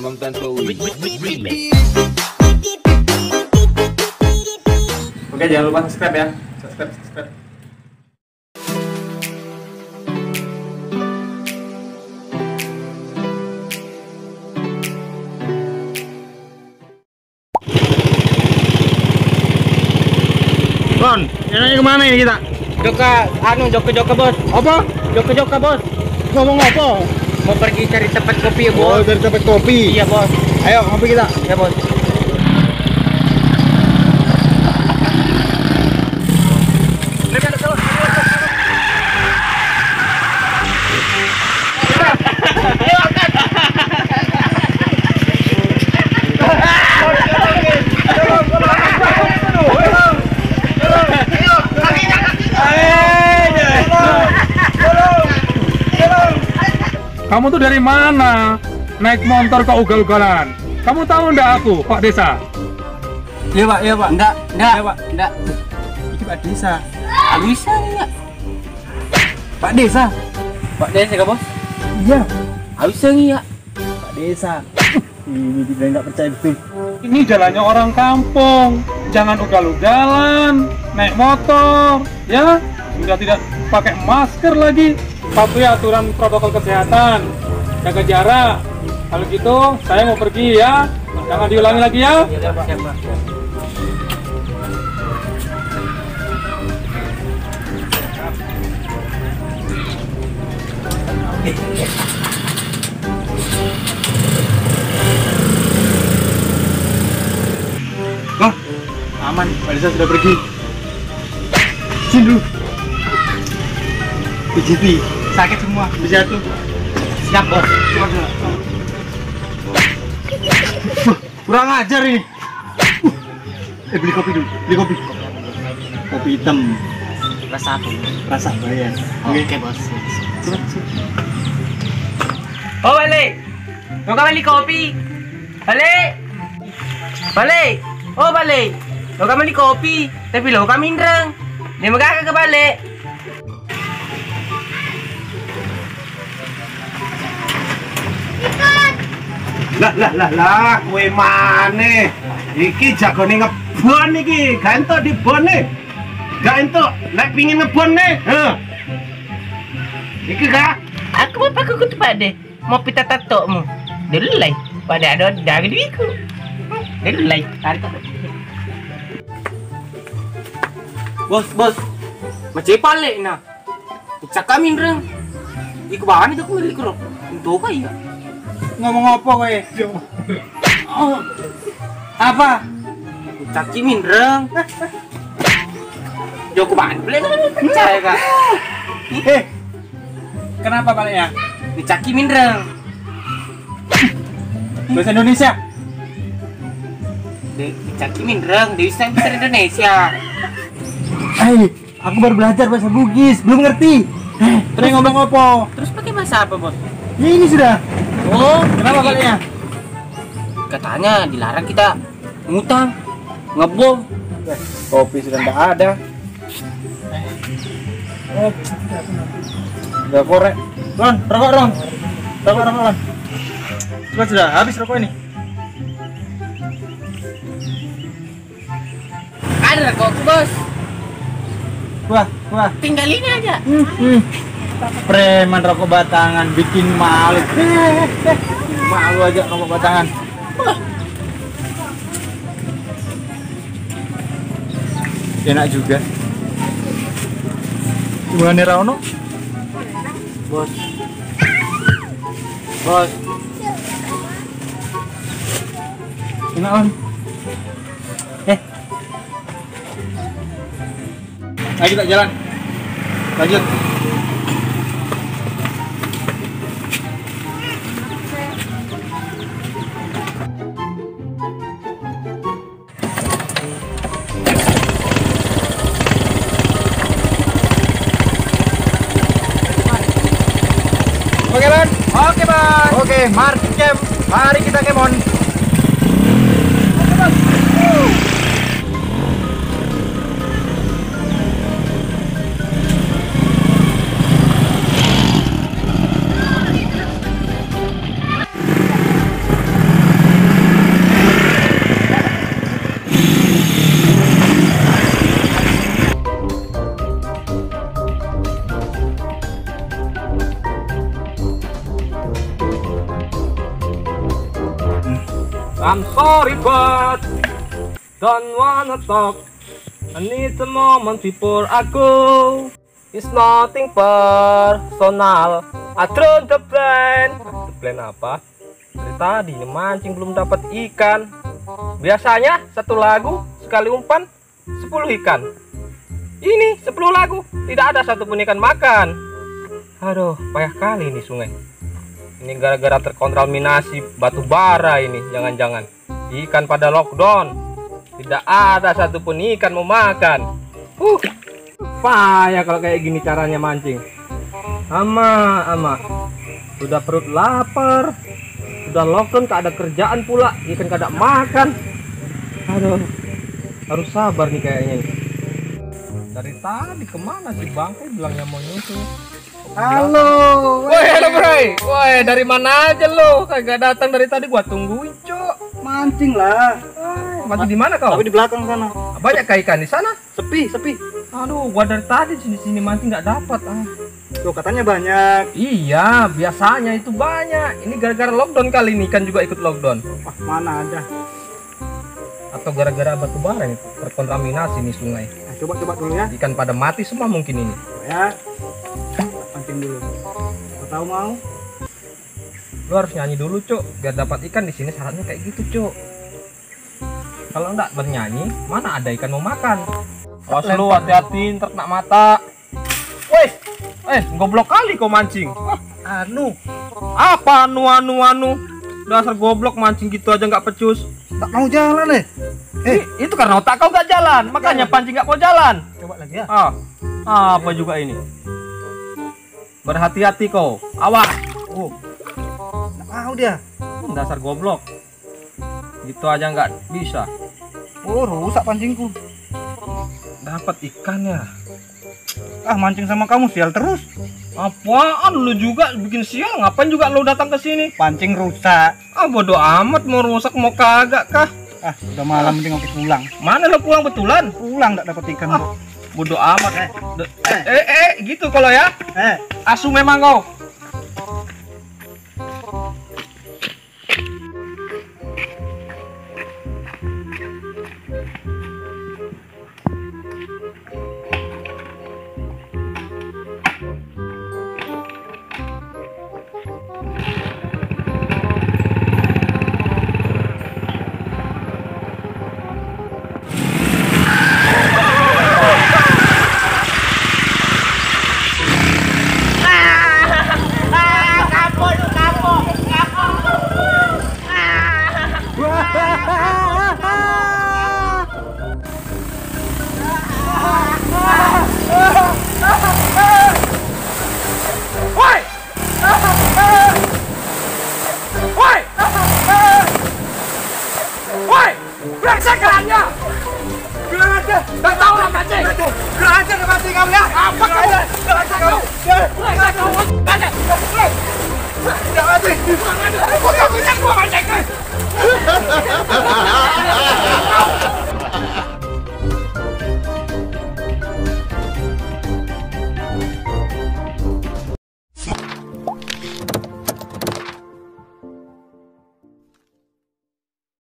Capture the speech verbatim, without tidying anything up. Oke, jangan lupa subscribe ya. Subscribe, subscribe. Lon, enaknya kemana ini kita? Joka, anu Joka-Joka bos. Apa? Joka-Joka bos. Ngomong apa? Mau pergi cari tempat kopi ya bos. Oh, cari tempat kopi. Iya bos. Ayo ngopi kita. Iya bos. Kamu tuh dari mana naik motor ke ugal-ugalan? Kamu tahu ndak aku, Pak Desa? Iya Pak, iya Pak. Enggak, enggak, iya Pak, enggak. Ini Pak Desa. Pak Desa enggak? Pak Desa. Pak Desa enggak, Bos? Iya. Bisa enggak? Pak Desa. Ini tidak enggak percaya betul. Ini jalannya orang kampung. Jangan ugal-ugalan, naik motor, ya. Udah tidak pakai masker lagi. Patuhi aturan protokol kesehatan, jaga jarak. Kalau gitu saya mau pergi ya, jangan diulangi lagi ya. Ya, Pak. Siap, Pak. Loh, aman, Pak Desa sudah pergi. Sini dulu. P G P sakit semua, bisa tuh. Siap bos. Wah, kurang ajar ini. Eh, beli kopi dulu, beli kopi. Kopi hitam. Rasa apa? Rasa bayar. Oke, okay, bos. Cepat, cepat. Oh, balik. Mau beli kopi? Balik. Balik. Oh, balik. Mau beli kopi? Tapi lo kami indreng. Dia megah ke balik. Lah lah lah lah, kowe maneh. Iki jagone ngebon iki, gak entuk dibone. Gak entuk, lek pengin ngebon ne. Heh. Iki gak aku mau pakai kutu pade. Mau pita tatokmu. Delai, pada ada dari diriku. Delai, tarik. Bos, bos. Macepan lek nah. Ucak kami ndreng. Iku bahan itu aku ngeliku. Itu kaya. Ngomong apa kowe? Oh. Apa? Caki mindreng. Joko bandel. Cai, Kak. Eh. Kenapa balik ya? Dicaki mindreng. Bahasa Indonesia. Dicaki mindreng, Dewi Sang bahasa Indonesia. Eh, aku baru belajar bahasa Bugis, belum ngerti. Terus ngomong apa? Terus pakai bahasa apa, Bos? Ya ini sudah. Oh, kenapa baliknya? Katanya dilarang kita ngutang, ngebom. Kopi sudah tidak ada. Oh, udah korek. Ron, rokok Ron. Rokok rokok Ron. Sudah sudah habis rokok ini. Ada rokok bos. Wah, wah. Tinggalin aja. Hmm, hmm. Preman rokok batangan bikin malu. Malu aja rokok batangan. Enak juga. Gimana Rano? Bos. Bos. Enak on. Eh. Ayo kita jalan. Lanjut. Oke bang, oke bang, oke march camp, mari kita kemon. Oke bang. Uh. I'm sorry, but don't wanna talk. I need a moment before I go. It's nothing personal. I throw the plan. The plan apa? Dari tadi mancing belum dapat ikan. Biasanya satu lagu sekali umpan sepuluh ikan. Ini sepuluh lagu tidak ada satu pun ikan makan. Aduh, payah kali ini sungai. Ini gara-gara terkontaminasi batu bara ini. Jangan-jangan ikan pada lockdown. Tidak ada satu pun ikan mau makan. Uh, payah kalau kayak gini caranya mancing. Ama, ama. Sudah perut lapar. Sudah lockdown, tak ada kerjaan pula. Ikan gak ada makan. Aduh, harus sabar nih kayaknya. Dari tadi kemana sih bangkai bilangnya mau nyusul? Halo, woi, halo bray, woi dari mana aja lo? Kagak datang dari tadi, gua tungguin cok. Mancing lah. Ay, mancing di mana kau? Tapi di belakang sana. Banyak ikan di sana? Sepi, sepi. Aduh, gua dari tadi sini sini mancing nggak dapat. Ah, lo katanya banyak. Iya, biasanya itu banyak. Ini gara-gara lockdown kali ini, ikan juga ikut lockdown. Wah, mana ada? Atau gara-gara batu bara nih terkontaminasi nih sungai. Nah, coba coba dulu ya. Ikan pada mati semua mungkin ini. Ya. Dulu, kau tahu mau? Lu harus nyanyi dulu, cok, biar dapat ikan. Di sini syaratnya kayak gitu, cok. Kalau enggak bernyanyi, mana ada ikan mau makan? Awas lu, hati-hati, terkena mata. Woi, eh, goblok kali kau mancing. Hah, anu, apa anu anu anu? Dasar goblok mancing gitu aja nggak pecus. Tak mau jalan eh? Eh, itu karena otak kau nggak jalan, makanya pancing nggak mau jalan. Coba lagi ya. Ah, apa juga ini? Berhati-hati kau, awas. Oh, nggak mau dia. Hmm, dasar goblok. Gitu aja nggak bisa. Oh, rusak pancingku. Dapat ikannya. Ah, mancing sama kamu sial terus. Apaan lu juga bikin sial? Ngapain juga lu datang ke sini? Pancing rusak. Ah, bodoh amat mau rusak mau kagak kah? Ah, udah malam, mending aku pulang. Mana lu pulang betulan? Pulang nggak dapat ikan. Ah. Bodoh amat eh. Eh, eh, eh, gitu kalau ya. Eh, asu memang kau.